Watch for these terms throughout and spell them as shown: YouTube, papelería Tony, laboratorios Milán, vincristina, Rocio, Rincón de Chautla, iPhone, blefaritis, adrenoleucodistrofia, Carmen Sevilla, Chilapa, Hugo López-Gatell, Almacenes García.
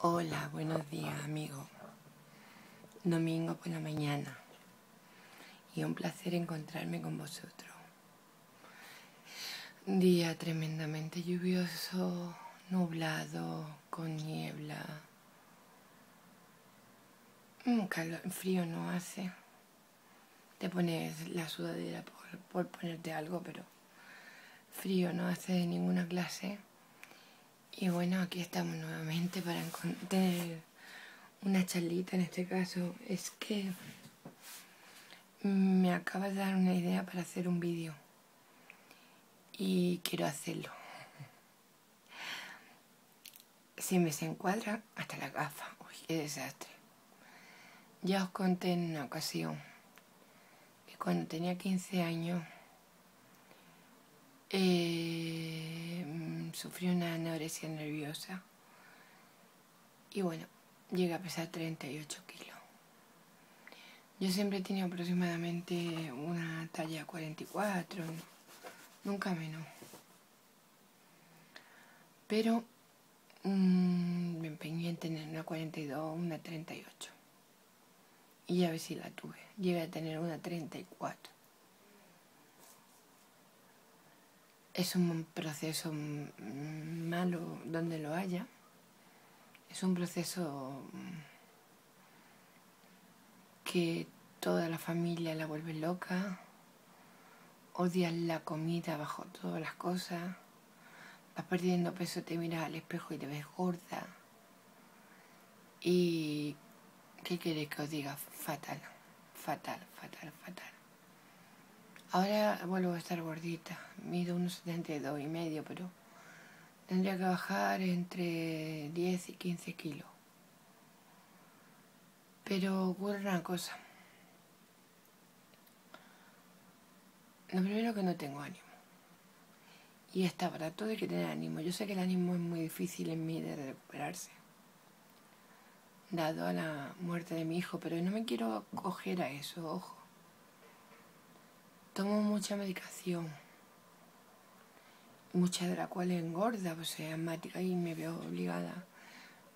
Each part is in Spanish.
Hola, buenos días, amigo. Domingo por la mañana. Y un placer encontrarme con vosotros. Día tremendamente lluvioso, nublado, con niebla. Un calor, frío no hace. Te pones la sudadera por ponerte algo, pero frío no hace de ninguna clase. Y bueno, aquí estamos nuevamente para tener una charlita. En este caso es que me acaba de dar una idea para hacer un vídeo y quiero hacerlo. Si me se encuadra hasta la gafa. Uy, qué desastre. Ya os conté en una ocasión que cuando tenía 15 años sufrí una anorexia nerviosa y bueno, llegué a pesar 38 kilos. Yo siempre he tenido aproximadamente una talla 44, nunca menos. Pero me empeñé en tener una 42, una 38 y a ver si la tuve. Llegué a tener una 34. Es un proceso malo donde lo haya. Es un proceso que toda la familia la vuelve loca. Odian la comida bajo todas las cosas. Vas perdiendo peso, te miras al espejo y te ves gorda. ¿Y qué queréis que os diga? Fatal, fatal, fatal, fatal. Ahora vuelvo a estar gordita, mido unos 72,5, pero tendría que bajar entre 10 y 15 kilos. Pero ocurre una cosa. Lo primero, que no tengo ánimo. Y está para todo hay que tener ánimo. Yo sé que el ánimo es muy difícil en mí de recuperarse, dado a la muerte de mi hijo, pero no me quiero coger a eso, ojo. Tomo mucha medicación, mucha de la cual engorda, pues soy asmática y me veo obligada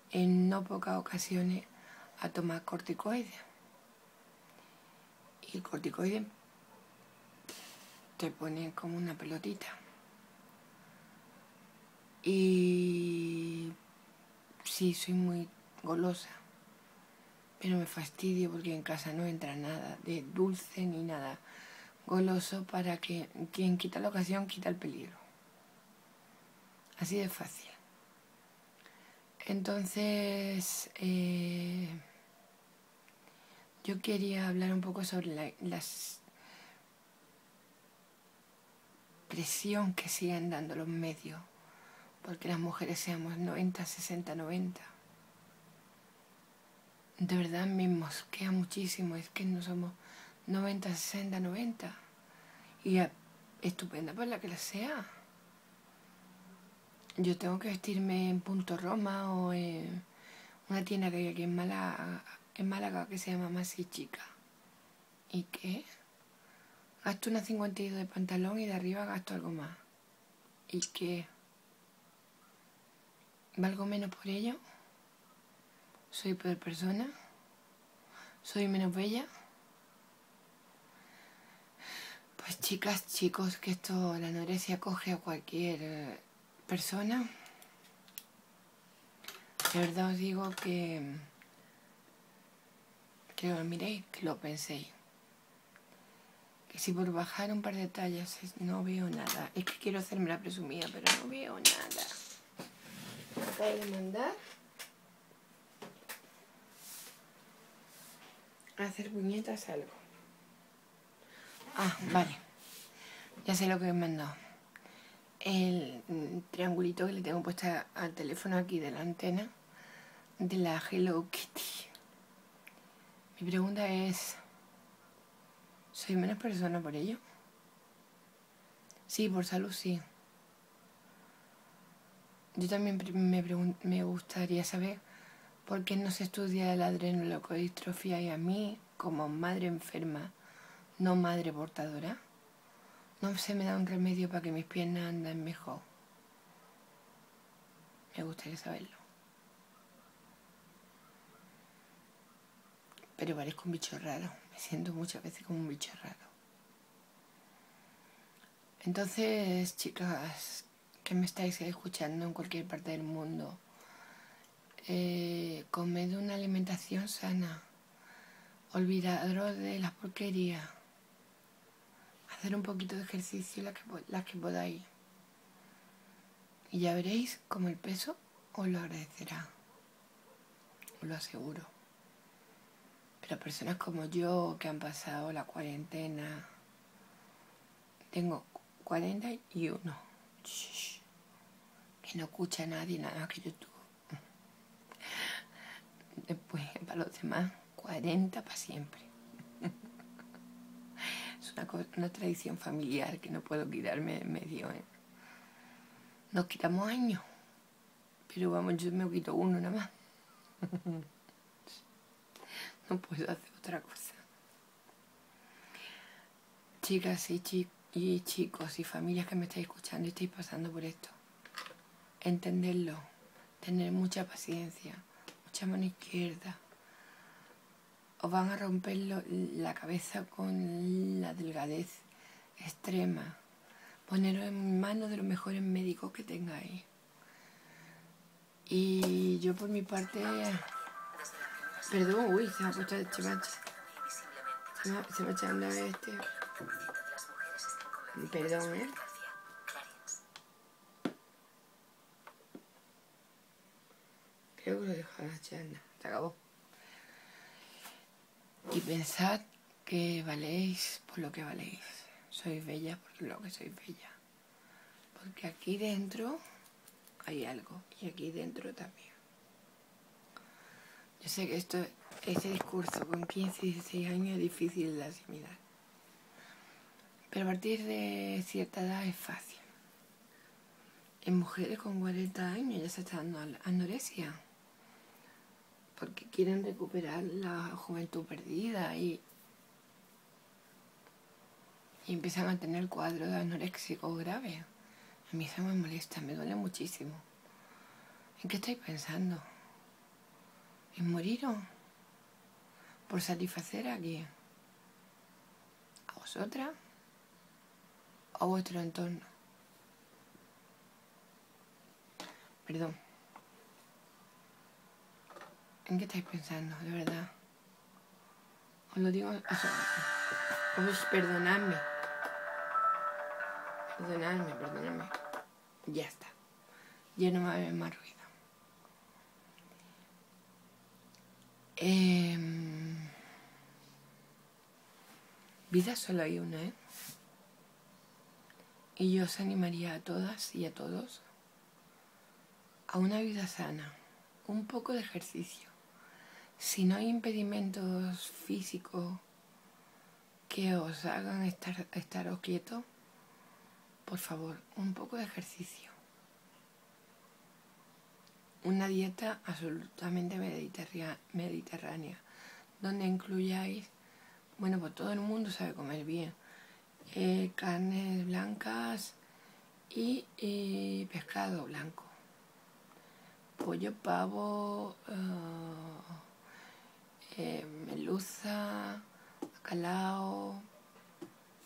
en no pocas ocasiones a tomar corticoides. Y el corticoide te pone como una pelotita. Y sí, soy muy golosa, pero me fastidio porque en casa no entra nada de dulce ni nada goloso, para que quien quita la ocasión quita el peligro. Así de fácil. Entonces yo quería hablar un poco sobre la presión que siguen dando los medios porque las mujeres seamos 90, 60, 90. De verdad me mosquea muchísimo. Es que no somos 90, 60, 90. Y estupenda por la que la sea. Yo tengo que vestirme en Punto Roma o en una tienda que hay aquí en Málaga que se llama Más y Chica. ¿Y qué? Gasto una 52 de pantalón y de arriba gasto algo más. ¿Y qué? ¿Valgo menos por ello? ¿Soy peor persona? ¿Soy menos bella? Pues chicas, chicos, que esto, la anorexia coge a cualquier persona. De verdad os digo que lo miréis, que lo penséis. Que si por bajar un par de tallas no veo nada. Es que quiero hacerme la presumida, pero no veo nada. Acabo de mandar a hacer puñetas algo. Ah, vale. Ya sé lo que me mandó. El triangulito que le tengo puesto al teléfono aquí de la antena de la Hello Kitty. Mi pregunta es, ¿soy menos persona por ello? Sí, por salud sí. Yo también me gustaría saber por qué no se estudia la adrenoleucodistrofia y a mí, como madre enferma, no madre portadora, no se me da un remedio para que mis piernas anden mejor. Me gustaría saberlo. pero parezco un bicho raro, me siento muchas veces como un bicho raro. Entonces, chicas que me estáis escuchando en cualquier parte del mundo, comed una alimentación sana, olvidaros de las porquerías, hacer un poquito de ejercicio las que podáis, y ya veréis como el peso os lo agradecerá, os lo aseguro. Pero personas como yo que han pasado la cuarentena, tengo 41, que no escucha a nadie nada más que YouTube. Después, para los demás, 40 para siempre. Es una tradición familiar que no puedo quitarme en medio, ¿eh? Nos quitamos años, pero vamos, yo me quito uno nada más. No puedo hacer otra cosa. Chicas y chicos y familias que me estáis escuchando y estáis pasando por esto, entenderlo, tener mucha paciencia, mucha mano izquierda. Os van a romper la cabeza con la delgadez extrema. Poneros en manos de los mejores médicos que tengáis. Y yo por mi parte... Perdón, uy, se me ha puesto el chimacho. Se me ha echado este... Perdón, ¿eh? Creo que lo dejo agachando. Se acabó. Y pensad que valéis por lo que valéis. Sois bellas por lo que sois bellas. Porque aquí dentro hay algo. Y aquí dentro también. Yo sé que este discurso con 15 y 16 años es difícil de asimilar. Pero a partir de cierta edad es fácil. En mujeres con 40 años ya se está dando anorexia. Porque quieren recuperar la juventud perdida y empiezan a tener cuadros anoréxicos graves. A mí eso me molesta, me duele muchísimo. ¿En qué estoy pensando? ¿En moriros? ¿Por satisfacer a quién? ¿A vosotras? ¿O a vuestro entorno? Perdón. ¿En qué estáis pensando, de verdad? Os lo digo... perdonadme. Perdonadme. Ya está. Ya no me va a haber más ruido. Vida solo hay una, ¿eh? Y yo os animaría a todas y a todos a una vida sana. Un poco de ejercicio. Si no hay impedimentos físicos que os hagan estaros quietos, por favor, un poco de ejercicio. Una dieta absolutamente mediterránea, donde incluyáis, bueno, pues todo el mundo sabe comer bien, carnes blancas y pescado blanco. Pollo, pavo, merluza, bacalao,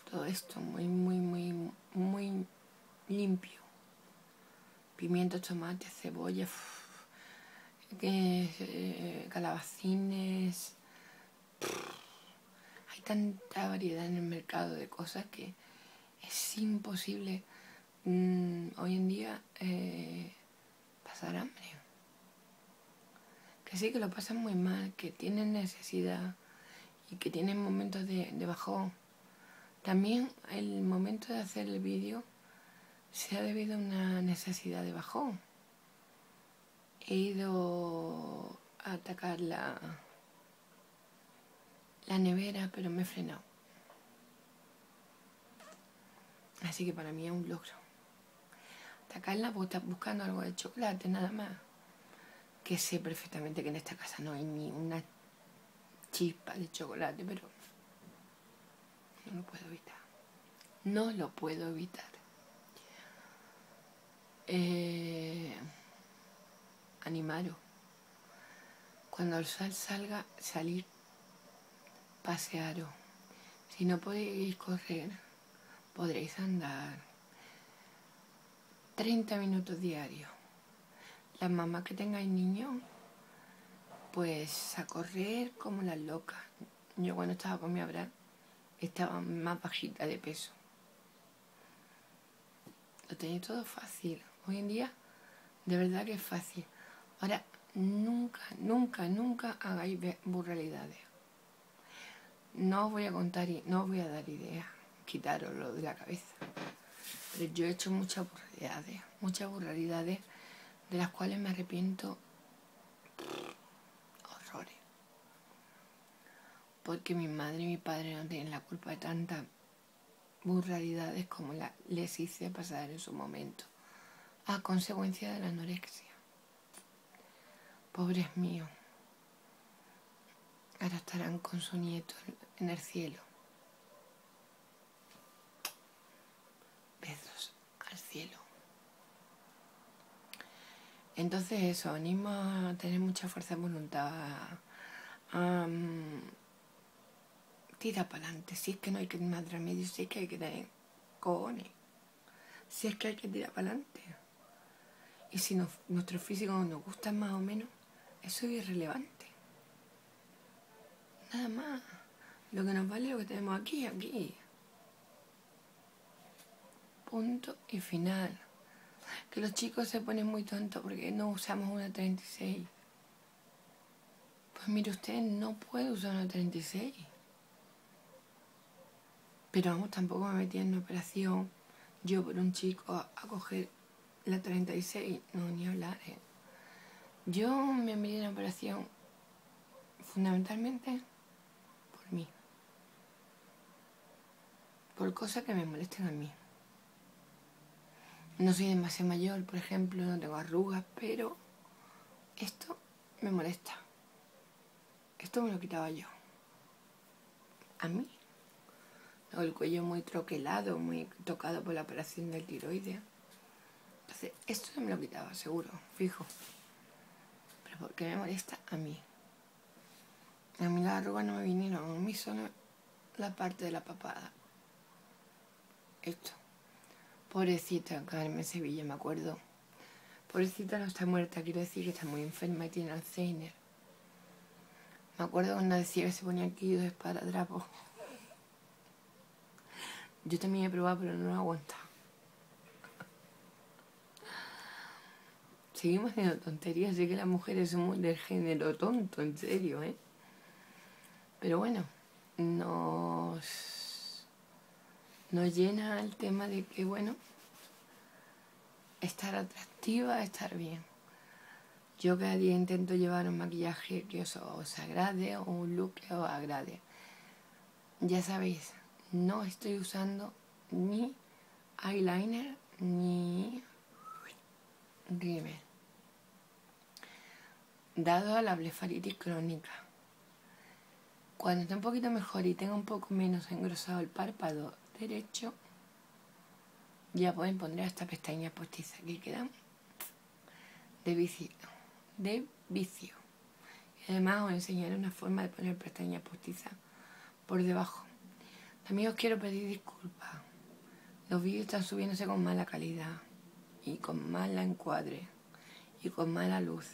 todo esto muy limpio. Pimientos, tomates, cebolla, calabacines. Hay tanta variedad en el mercado de cosas que es imposible hoy en día pasar hambre. Que sí, que lo pasan muy mal, que tienen necesidad y que tienen momentos de bajón. También el momento de hacer el vídeo se ha debido a una necesidad de bajón. He ido a atacar la nevera, pero me he frenado. Así que para mí es un logro. Atacarla buscando algo de chocolate, nada más. Que sé perfectamente que en esta casa no hay ni una chispa de chocolate, pero no lo puedo evitar. Animaros. Cuando el sol salga, salir pasearos. Si no podéis correr, podréis andar 30 minutos diarios. Las mamás que tengáis niños, pues a correr como las locas. Yo cuando estaba con mi Abraham estaba más bajita de peso. Lo tenéis todo fácil. Hoy en día, de verdad que es fácil. Ahora, nunca, nunca, nunca hagáis burralidades. No os voy a contar y no os voy a dar ideas. Quitároslo de la cabeza. Pero yo he hecho muchas burralidades. Muchas burralidades de las cuales me arrepiento horrores. Porque mi madre y mi padre no tienen la culpa de tantas burralidades como les hice pasar en su momento, a consecuencia de la anorexia. Pobres míos. Ahora estarán con su nieto en el cielo. Besos al cielo. Entonces eso, animo a tener mucha fuerza de voluntad. Tira para adelante. Si es que no hay que ir más remedio, si es que hay que tener cojones. Si es que hay que tirar para adelante. Y si nuestro físico nos gusta más o menos, eso es irrelevante. Nada más. Lo que nos vale es lo que tenemos aquí, aquí. Punto y final. Que los chicos se ponen muy tontos porque no usamos una 36. Pues mire usted, no puede usar una 36. Pero vamos, tampoco me metí en una operación yo por un chico a coger la 36. No, ni hablar. Yo me metí en una operación fundamentalmente por mí. Por cosas que me molesten a mí. No soy demasiado mayor, por ejemplo, no tengo arrugas, pero esto me molesta. Esto me lo quitaba yo. A mí. Tengo el cuello muy troquelado, muy tocado por la operación del tiroides. Entonces, esto me lo quitaba, seguro, fijo. Pero ¿por qué me molesta a mí? A mí las arrugas no me vinieron, a mí solo la parte de la papada. Esto. Pobrecita Carmen Sevilla, me acuerdo. Pobrecita no está muerta, quiero decir que está muy enferma y tiene Alzheimer. Me acuerdo cuando decía que se ponía aquí dos esparadrapos. Yo también he probado, pero no lo aguanta. Seguimos haciendo tonterías, sé que las mujeres somos del género tonto, en serio, ¿eh? Pero bueno, nos llena el tema de que, bueno, estar atractiva, estar bien. Yo cada día intento llevar un maquillaje que os agrade o un look que os agrade. Ya sabéis, no estoy usando ni eyeliner ni rímel, dado a la blefaritis crónica. Cuando esté un poquito mejor y tenga un poco menos engrosado el párpado derecho, ya pueden poner estas pestañas postizas que quedan de vicio, y además os enseñaré una forma de poner pestañas postizas por debajo. También os quiero pedir disculpas, los vídeos están subiéndose con mala calidad y con mala encuadre y con mala luz,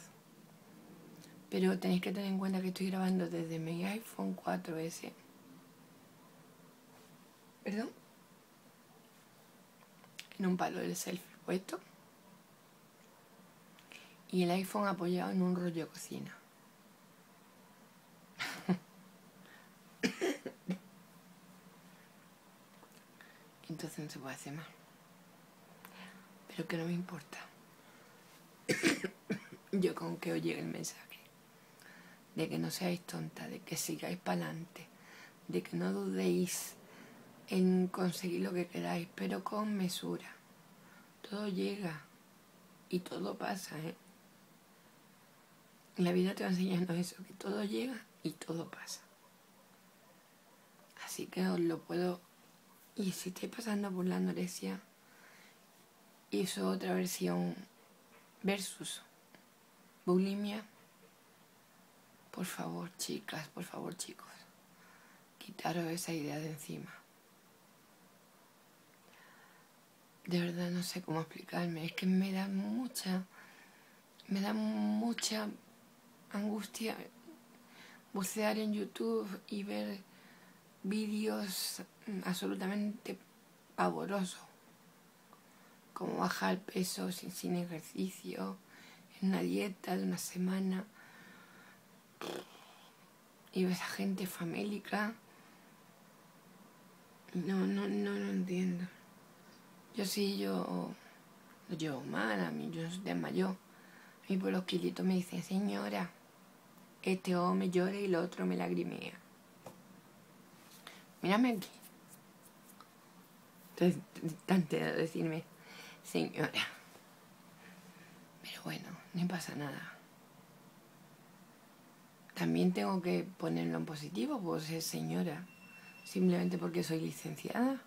pero tenéis que tener en cuenta que estoy grabando desde mi iPhone 4S. ¿Perdón? En un palo del selfie puesto. Y el iPhone apoyado en un rollo de cocina. Entonces no se puede hacer más. Pero que no me importa. Yo con que os llegue el mensaje. De que no seáis tontas, de que sigáis para adelante, de que no dudéis en conseguir lo que queráis, pero con mesura. Todo llega y todo pasa, ¿eh? La vida te va enseñando eso, que todo llega y todo pasa. Así que os lo puedo... Y si estáis pasando por la anorexia, hizo otra versión versus bulimia. Por favor, chicas, por favor, chicos. quitaros esa idea de encima. De verdad no sé cómo explicarme, es que me da mucha angustia bucear en YouTube y ver vídeos absolutamente pavorosos, como bajar peso sin ejercicio, en una dieta de una semana, y ves a gente famélica. No entiendo. Yo sí, lo llevo mal, a mí, yo no soy tema yo. A mí por los kilitos me dicen, señora, este ojo me llora y el otro me lagrimea. Mírame aquí. Entonces, tanto de decirme, señora. Pero bueno, no pasa nada. También tengo que ponerlo en positivo, puedo ser señora, simplemente porque soy licenciada.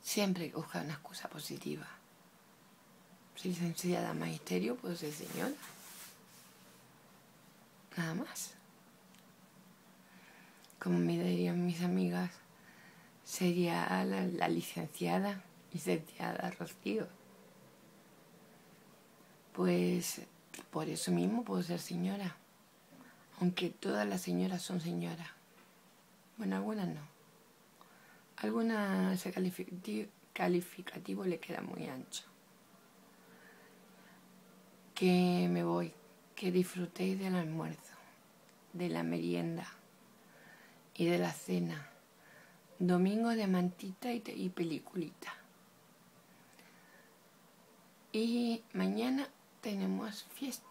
Siempre hay que buscar una excusa positiva. Soy licenciada en magisterio, puedo ser señora. Nada más. Como me dirían mis amigas, sería la licenciada Rocío. Pues por eso mismo puedo ser señora. Aunque todas las señoras son señoras. Bueno, algunas no. Alguna ese calificativo le queda muy ancho. Que me voy, que disfrutéis del almuerzo, de la merienda y de la cena. Domingo de mantita y peliculita. Y mañana tenemos fiesta.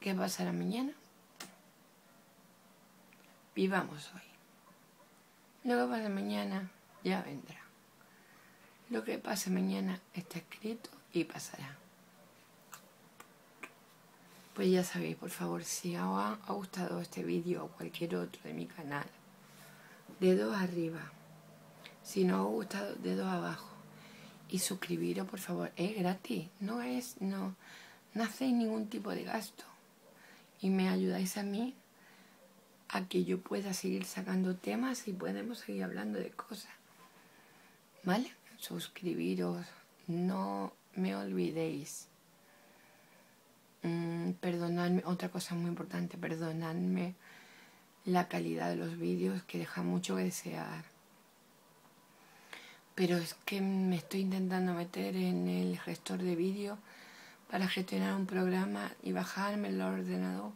¿Qué pasará mañana? Vivamos hoy. Lo que pasa mañana ya vendrá. Lo que pasa mañana está escrito y pasará. Pues ya sabéis, por favor, si os ha gustado este vídeo o cualquier otro de mi canal, dedos arriba. Si no os ha gustado, dedos abajo. Y suscribiros, por favor. Es gratis. No hacéis ningún tipo de gasto. Y me ayudáis a mí a que yo pueda seguir sacando temas y podemos seguir hablando de cosas, ¿vale? Suscribiros, no me olvidéis. Perdonadme, otra cosa muy importante, perdonadme la calidad de los vídeos, que deja mucho que desear. Pero es que me estoy intentando meter en el gestor de vídeo para gestionar un programa y bajarme el ordenador.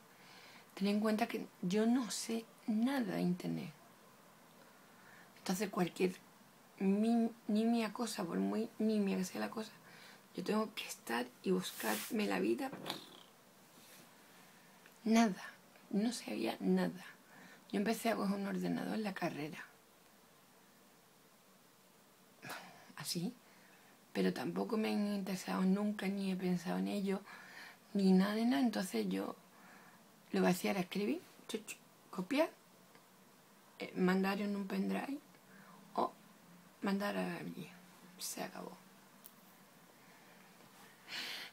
Tened en cuenta que yo no sé nada de internet. Entonces cualquier nimia cosa, por muy nimia que sea la cosa, yo tengo que estar y buscarme la vida. Nada. No sabía nada. Yo empecé a coger un ordenador en la carrera. Así. Pero tampoco me han interesado nunca, ni he pensado en ello, ni nada de nada. Entonces yo lo que hacía era escribir, copiar, mandar en un pendrive o mandar a alguien. Se acabó.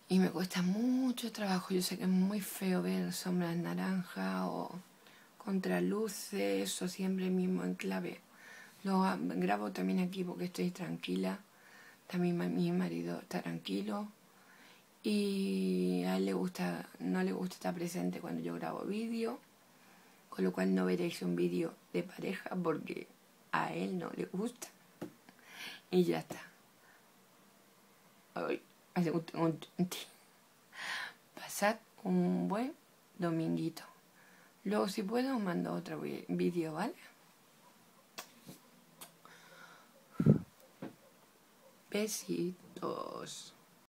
Y me cuesta mucho trabajo. Yo sé que es muy feo ver sombras naranjas o contraluces o siempre mismo en clave. Lo grabo también aquí porque estoy tranquila. También mi marido está tranquilo. Y a él no le gusta estar presente cuando yo grabo vídeo, con lo cual no veréis un vídeo de pareja porque a él no le gusta. Y ya está. Hoy hace un pasad un buen dominguito. Luego si puedo os mando otro vídeo, ¿vale? Besitos.